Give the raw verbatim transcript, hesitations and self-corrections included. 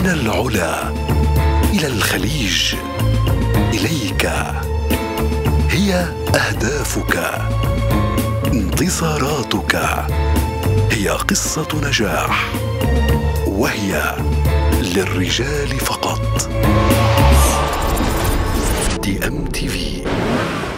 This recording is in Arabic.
من العلا إلى الخليج إليك، هي أهدافك، انتصاراتك، هي قصة نجاح، وهي للرجال فقط. دي إم تي في.